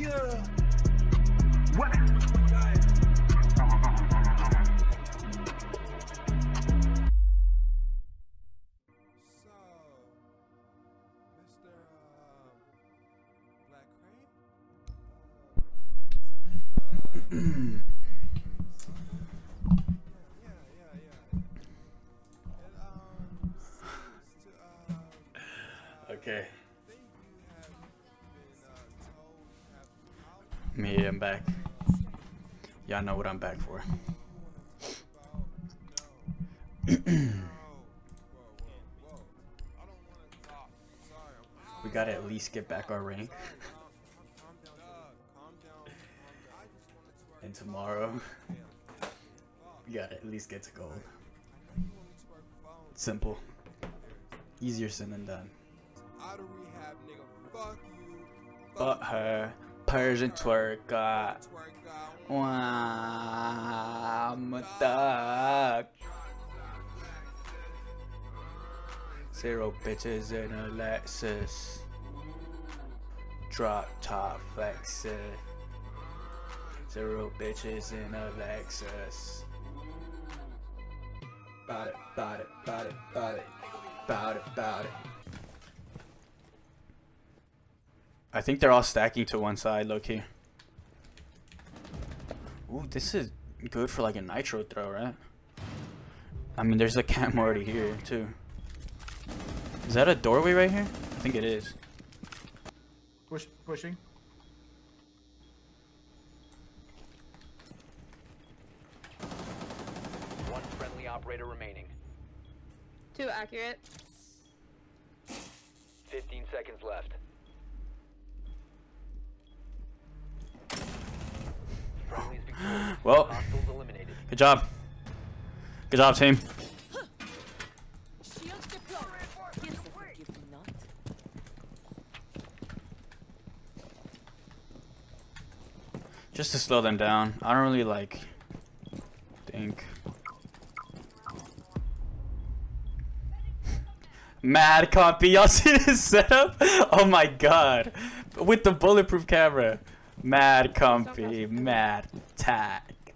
Yeah. What? So, Mr. Black Crane? Okay. Me, I'm back. Y'all know what I'm back for. We gotta at least get back our ring. And tomorrow, we gotta at least get to gold. Simple. Easier said than done. But her Persian twerker, I'm a thug. Zero bitches in a Lexus, drop top flexing. Zero bitches in a Lexus. Bout it, bout it, bout it, bout it, bout it, bout it. I think they're all stacking to one side, low-key. Ooh, this is good for like a nitro throw, right? I mean, there's a cam already here, too. Is that a doorway right here? I think it is. Pushing. One friendly operator remaining. Too accurate. 15 seconds left. Well, good job. Good job, team. Just to slow them down. I don't really like think. Mad copy. Y'all see this setup? Oh my god. With the bulletproof camera. Mad comfy, mad tack.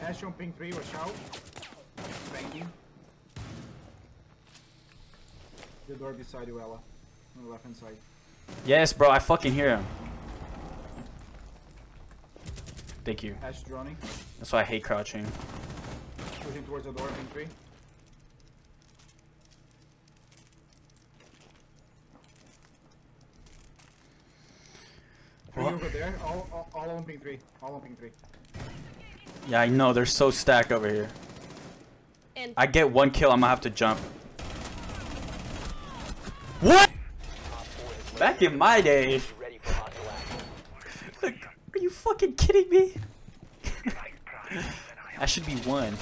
Ash on ping 3, watch out. Thank you. The door beside you, Ella. On the left hand side. Yes, bro, I fucking hear him. Thank you. Ash droning. That's why I hate crouching. Pushing towards the door, ping 3. Over there, all on ping 3. All on ping 3. Yeah, I know. They're so stacked over here. And I get one kill, I'm gonna have to jump. What? Back in my day. Look, are you fucking kidding me? I should be one.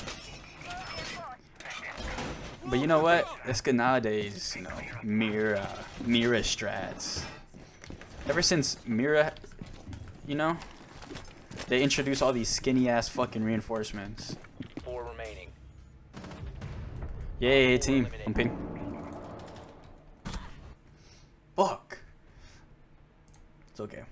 But you know what? That's good nowadays. You know, Mira strats. Ever since Mira, you know, they introduce all these skinny ass fucking reinforcements. 4 remaining. Yay, team. I'm ping. Fuck. It's okay.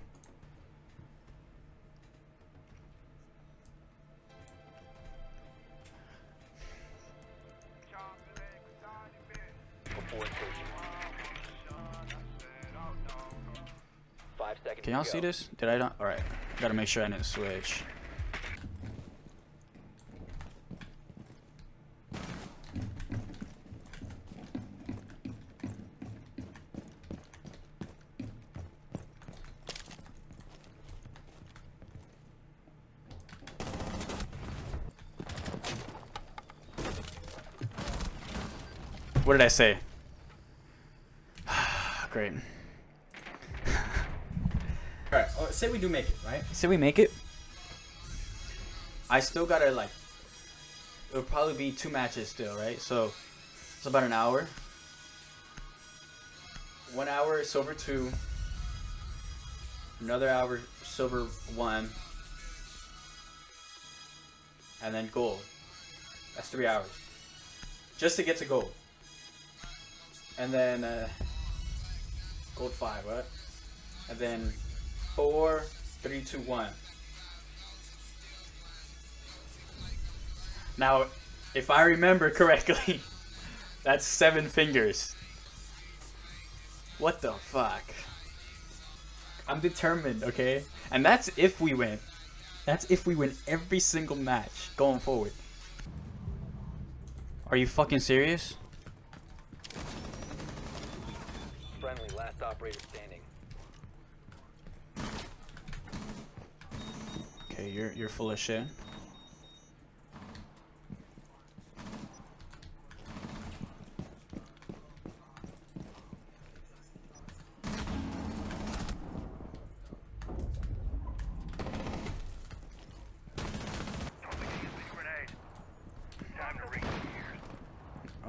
Can y'all see this? Did I not? Alright. Gotta make sure I didn't switch. What did I say? Great. Alright, say we do make it, right? Say we make it. I still gotta, like, it'll probably be 2 matches still, right? So it's about an hour. 1 hour silver 2. Another hour silver 1. And then gold. That's 3 hours. Just to get to gold. And then gold 5, right? and then 4, 3, 2, 1. Now, if I remember correctly, that's 7 fingers. What the fuck? I'm determined, okay? And that's if we win. That's if we win every single match going forward. Are you fucking serious? Friendly, last operator standing. Okay, you're full of shit.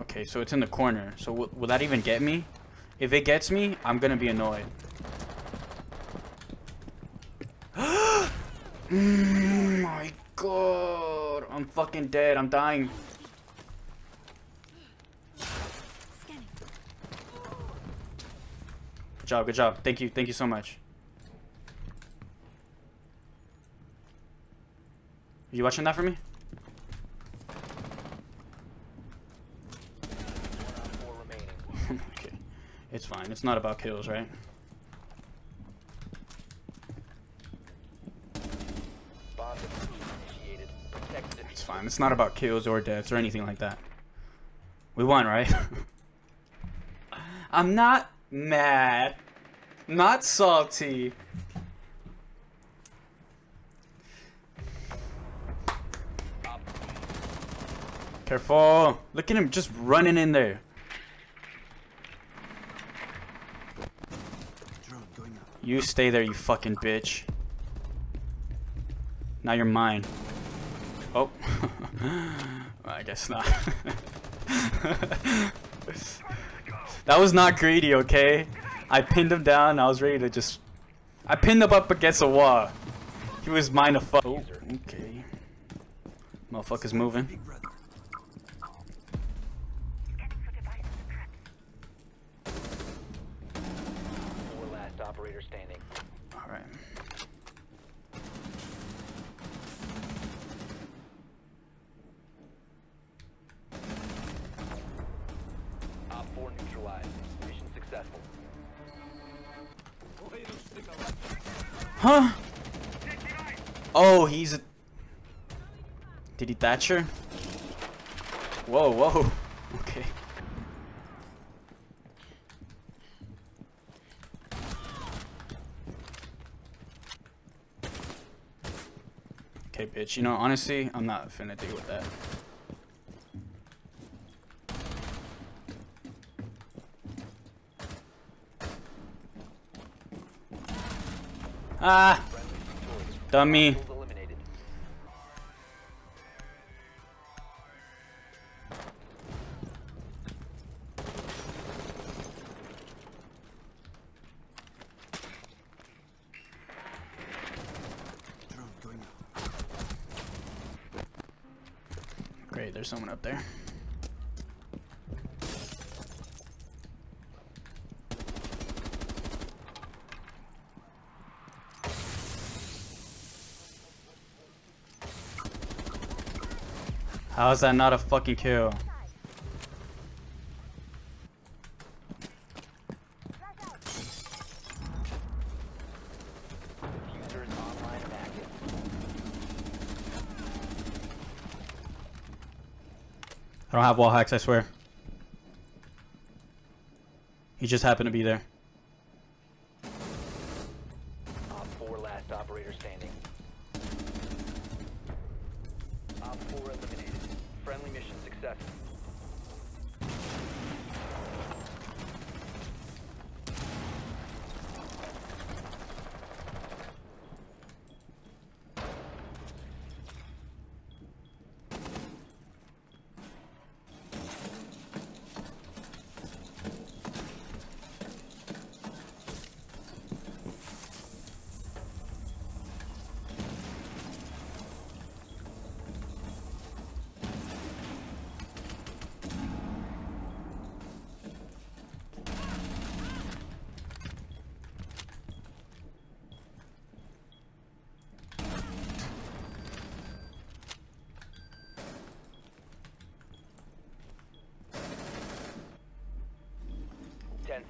Okay, so it's in the corner. So will that even get me? If it gets me, I'm gonna be annoyed. Oh my god! I'm fucking dead. I'm dying. Good job. Good job. Thank you. Thank you so much. Are you watching that for me? Okay, it's fine. It's not about kills, right? It's fine. It's not about kills or deaths or anything like that. We won, right? I'm not mad. Not salty. Careful. Look at him just running in there. You stay there, you fucking bitch. Now you're mine. Oh. I guess not. That was not greedy, okay? I pinned him down. I was ready to just... I pinned him up against a wall. He was mine to fuck. Oh, okay. Motherfucker's moving. Operator standing. All right. Op 4 neutralized. Mission successful. Huh? Oh, he's a... Did he Thatcher? Whoa, whoa. Okay. Okay, bitch, you know, honestly, I'm not finna deal with that. Ah! Dummy. Great, there's someone up there. How is that not a fucking kill? I don't have wall hacks, I swear. He just happened to be there. Op 4 last operator standing. Op 4 eliminated. Friendly mission successful.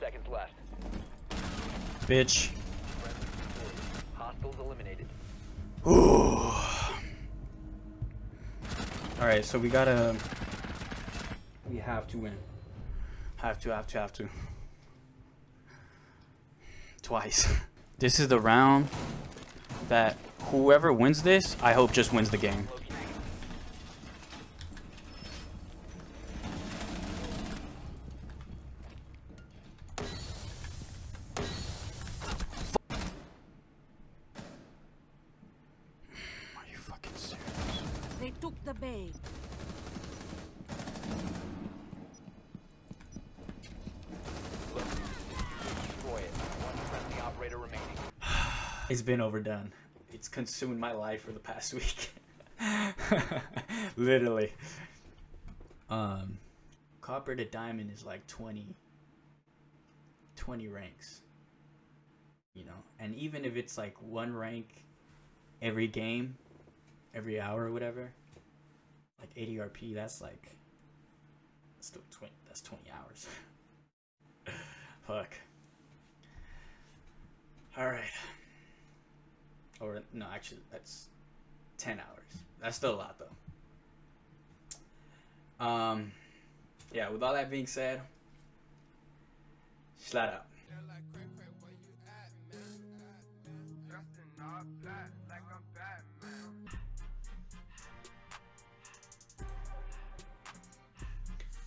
seconds left. Bitch. Hostiles eliminated. Ooh. Alright, so we gotta... We have to win. Have to. Twice. This is the round that whoever wins this, I hope just wins the game. Are you fucking serious? They took the bay. It's been overdone. It's consumed my life for the past week. Literally. Copper to diamond is like 20 ranks. You know, and even if it's like one rank every game, every hour or whatever, like 80 RP, that's like still 20. That's 20 hours. Fuck. All right. Or no, actually, that's 10 hours. That's still a lot, though. Yeah, with all that being said, shout out.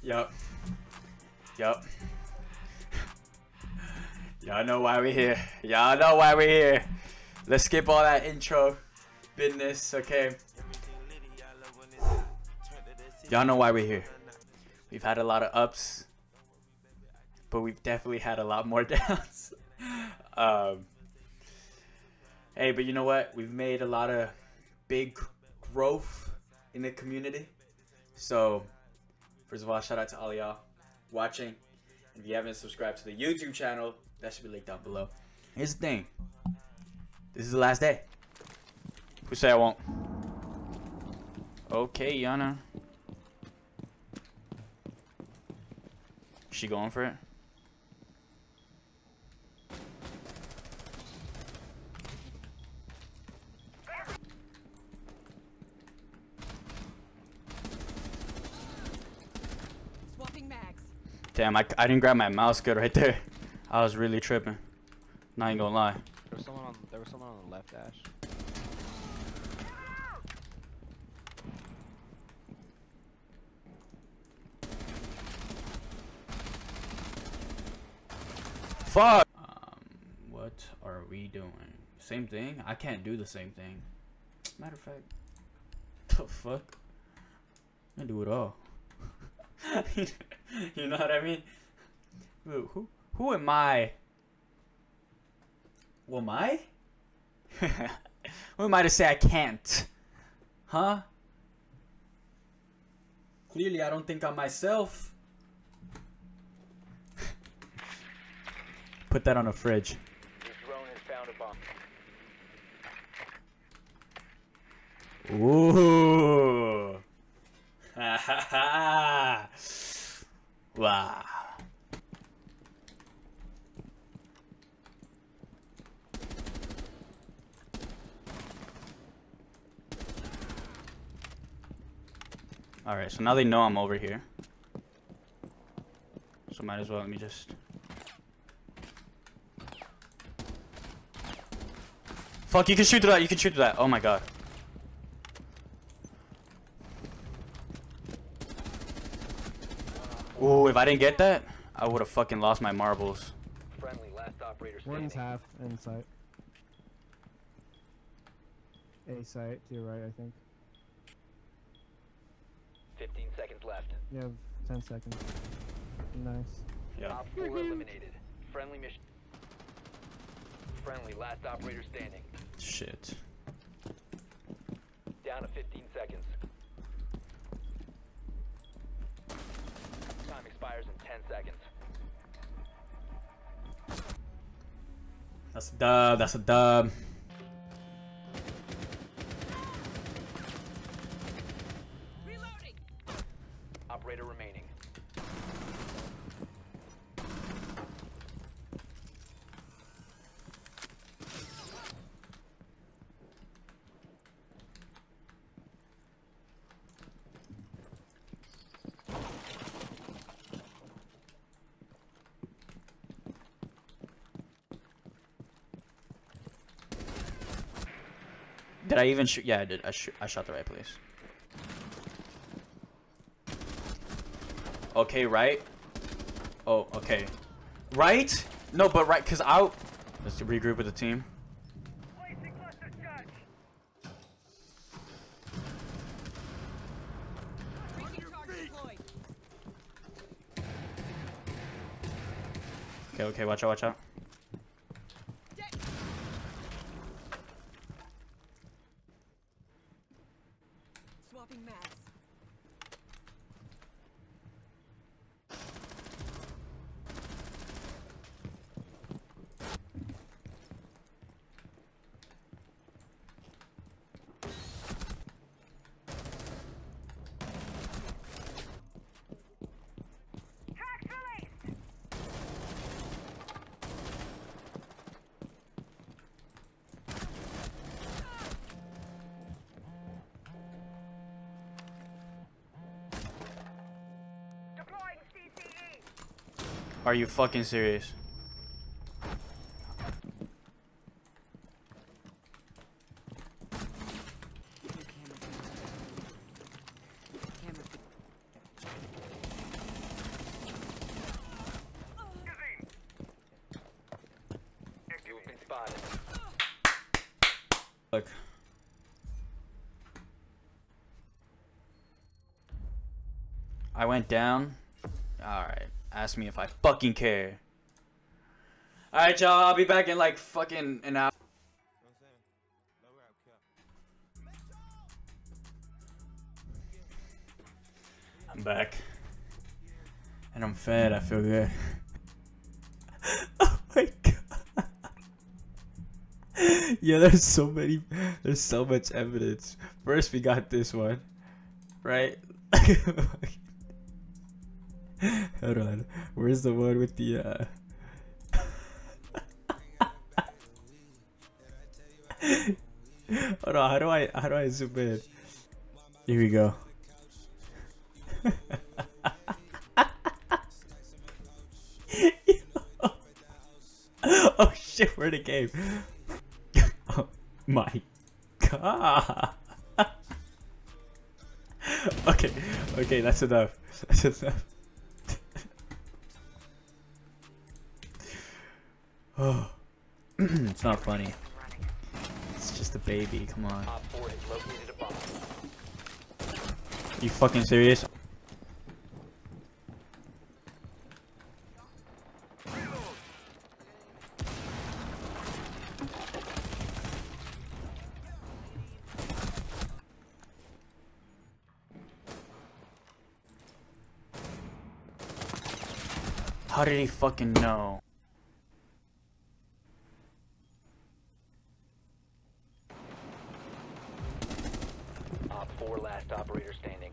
Yup. Y'all know why we're here. Let's skip all that intro business, okay? Y'all know why we're here. We've had a lot of ups, but we've definitely had a lot more downs. Hey, but you know what? We've made a lot of big growth in the community. So, first of all, shout out to all y'all watching. If you haven't subscribed to the YouTube channel, that should be linked down below. Here's the thing. This is the last day. Who say I won't? Okay, Yana. She going for it? Swapping mags. Damn, I didn't grab my mouse good right there. I was really tripping. Not even gonna lie. There was someone on the left, Ash. Fuck! What are we doing? Same thing? I can't do the same thing. Matter of fact, the fuck? I do it all. You know what I mean? Who am I? Well, my? Who am I to say I can't? Huh? Clearly, I don't think I'm myself. Put that on a fridge. Your drone has found a bomb. Ooh. Ha ha ha. Wow. Alright, so now they know I'm over here. So might as well, let me just... Fuck, you can shoot through that, oh my god. Ooh, if I didn't get that, I would've fucking lost my marbles. Friendly, last operator standing. One's half, in sight. A sight, to your right, I think. 15 seconds left. You have 10 seconds. Nice. Yeah. Top 4 eliminated. Friendly mission. Friendly, last operator standing. Shit. Down to 15 seconds. Time expires in 10 seconds. That's a dub. Remaining. Did I even shoot? Yeah, I did. I shot the right place. Okay, right? Oh, okay. Right? No, but right, because I'll... Let's regroup with the team. Okay, okay, watch out, watch out. Are you fucking serious? Look. I went down. All right. Ask me if I fucking care. Alright, y'all. I'll be back in like fucking an hour. I'm back. And I'm fed. I feel good. Oh my god. Yeah, there's so much evidence. First, we got this one. Right? Hold on, where's the one with the Hold on, how do I zoom in? Here we go. Oh shit, we're in a game. Oh my god. Okay, okay, that's enough. That's enough. Oh, it's not funny. It's just a baby. Come on. You fucking serious? How did he fucking know? Last operator standing.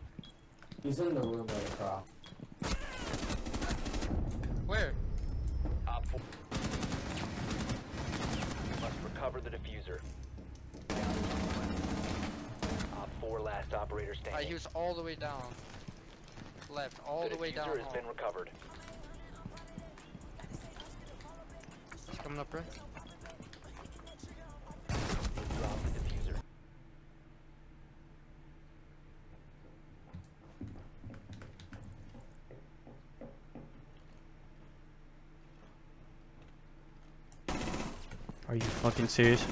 He's in the room right across. Where? Op 4. You must recover the diffuser. Op 4 last operator standing. He was all the way down. Left, all the way down. The diffuser has been recovered. Coming up, right? Are you fucking serious?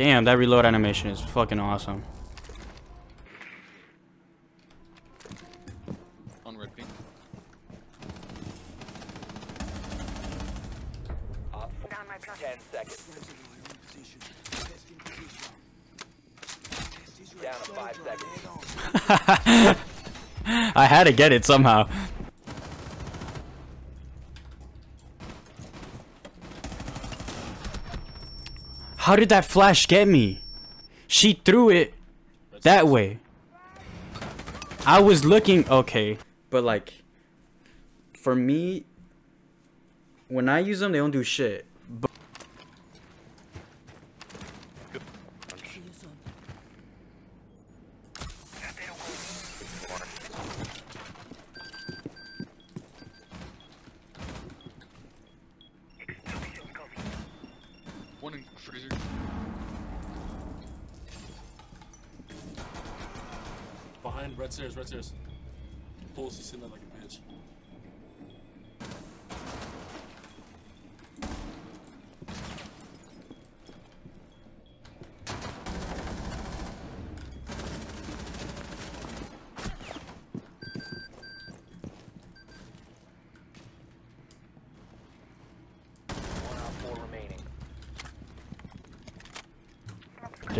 Damn, that reload animation is fucking awesome. On red ping. Up. 10 seconds. Down to 5 seconds. I had to get it somehow. How did that flash get me? She threw it that way. I was looking, okay. But like, for me, when I use them, they don't do shit. But behind red stairs, red stairs. Bulls, he's sitting there like a bitch.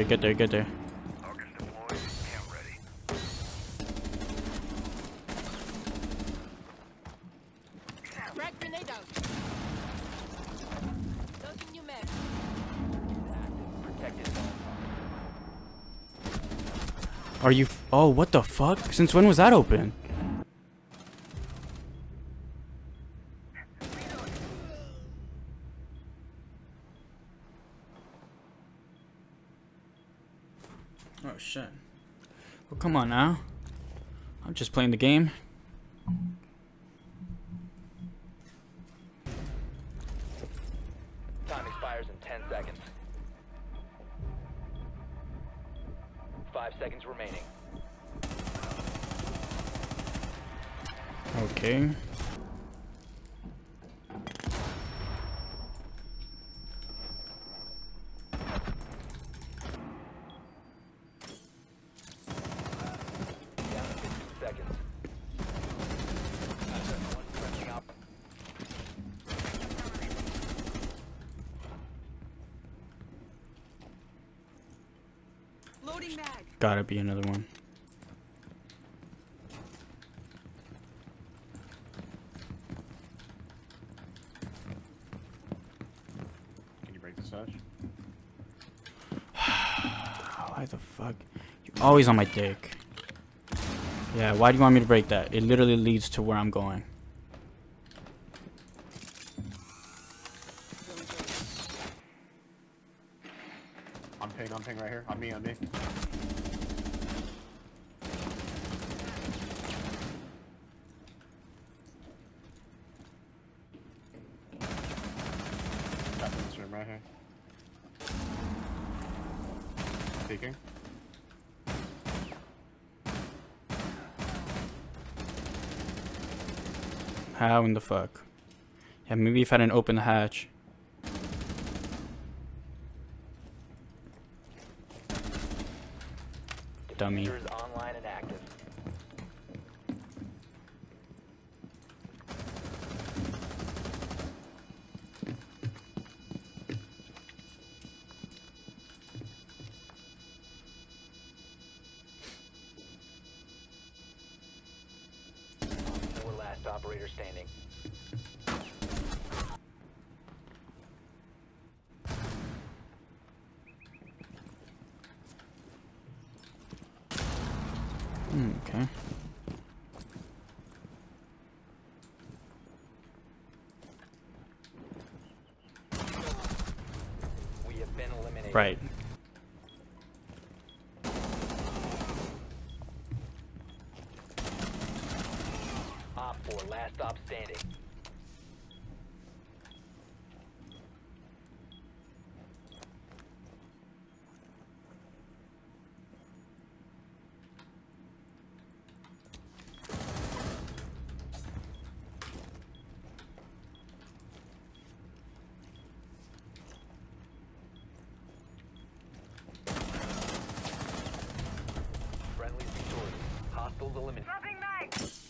Get there, get there. Are you? Oh, what the fuck? Since when was that open? Oh shit. Well, come on now. I'm just playing the game. Time expires in 10 seconds. 5 seconds remaining. Okay. Gotta be another one. Can you break the sash? Why the fuck? You're always on my dick. Yeah, why do you want me to break that? It literally leads to where I'm going. On ping right here. On me, on me. Right here. Peeking. How in the fuck? Yeah, maybe if I didn't open the hatch. Dummy. Online and active. Last operator standing. Okay. We have been eliminated. Right. Op 4, last stop standing. Hostiles eliminated. Dropping knife!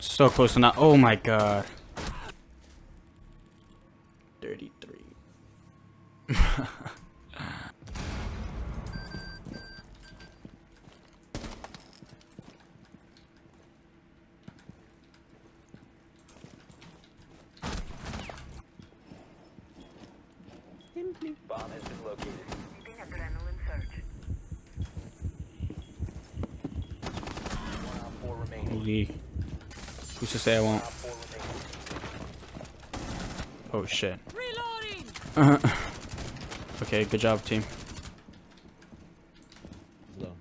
So close to not. Oh my god. 33. Bomb has been located. Adrenaline surge. 4 remaining. Who's to say I won't? Oh shit. Reloading. Okay, good job, team. No.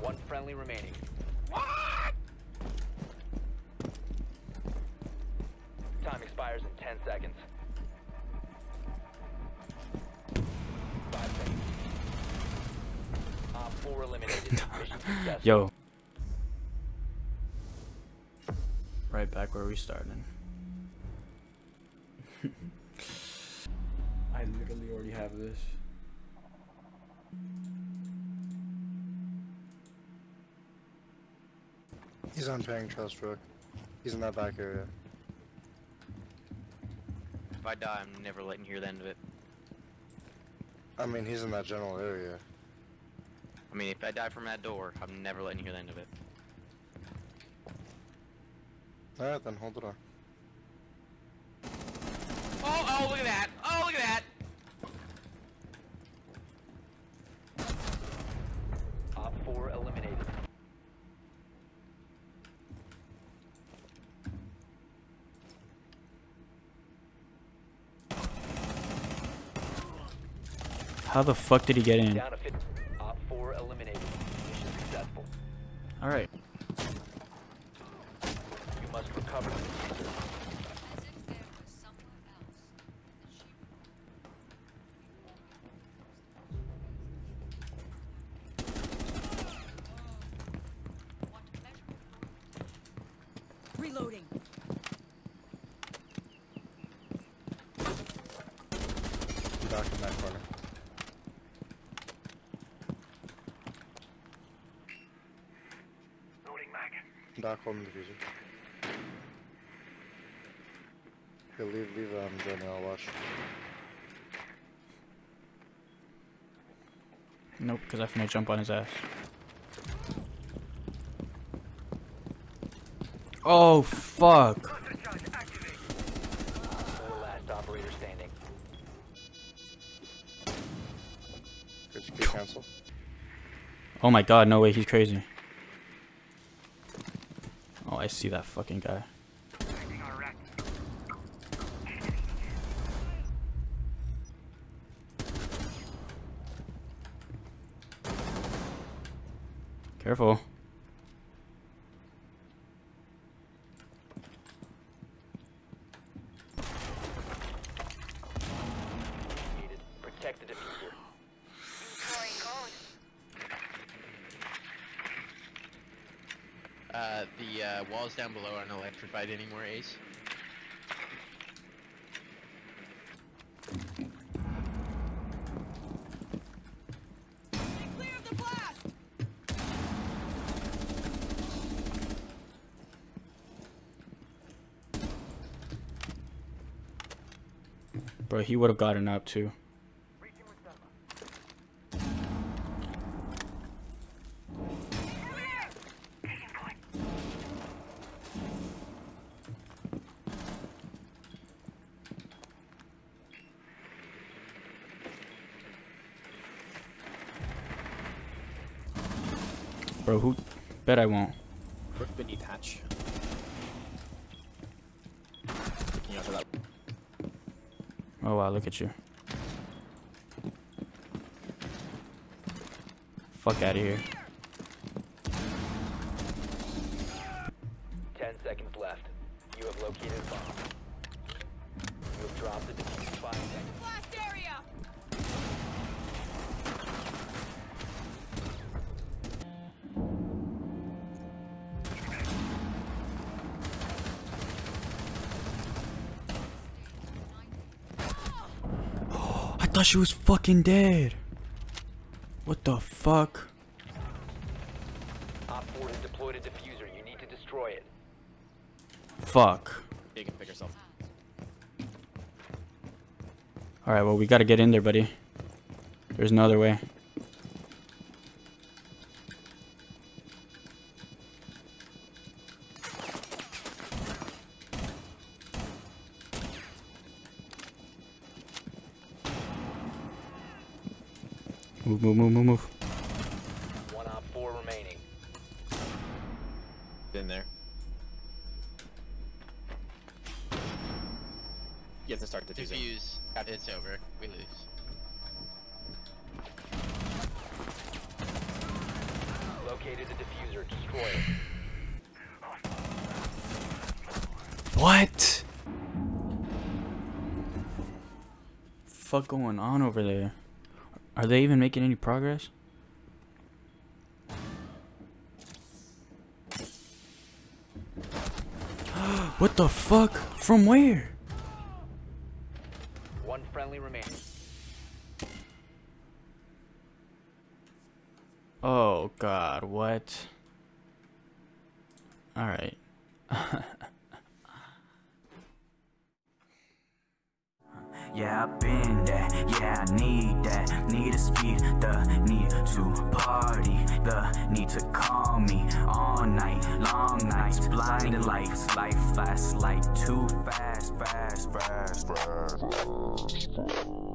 One friendly remaining. What? Time expires in 10 seconds. 5 seconds. Four eliminated. Yo. Right back where we started. I literally already have this. He's on pairing trust truck. He's in that back area. If I die, I'm never letting you hear the end of it. I mean, he's in that general area. I mean, if I die from that door, I'm never letting you hear the end of it. Alright, then hold the door. Oh, look at that! Oh, look at that! Op 4 eliminated. How the fuck did he get in? Op 4 eliminated. Mission successful. All right. You must recover. Reloading. Back in that corner. Back home division. Okay, leave Johnny, I'll watch. Nope, because I finna jump on his ass. Oh fuck. Last operator standing. Good cancel. Oh my god, no way, he's crazy. Oh, I see that fucking guy. Careful. Protect the diffuser. The walls down below aren't electrified anymore, Ace. Clear of the blast! Bro, he would have gotten up too. Bro, who? Bet I won't. Brick beneath hatch. Oh wow, look at you. fuck out of here. 10 seconds left. You have located a bomb. You have dropped the defuse. 5 seconds. Blast area. Oh, I thought she was fucking dead. What the fuck? Op 4 has deployed a diffuser. You need to destroy it. Fuck. You can pick yourself. Alright, well, we gotta get in there, buddy. There's no other way. Move, move, move, move, move. One op 4 remaining. In there. You have to start defusing. Defuse. It's over. We lose. Located the diffuser. Destroy it. What? Fuck going on over there? Are they even making any progress? What the fuck? From where? One friendly remaining. Oh god, what? Alright. Yeah, I've been that, yeah, I need that. Need to speak, the need to party, the need to call me all night, long nights, blinded lights, life fast, light too fast, fast, fast, fast, fast, fast.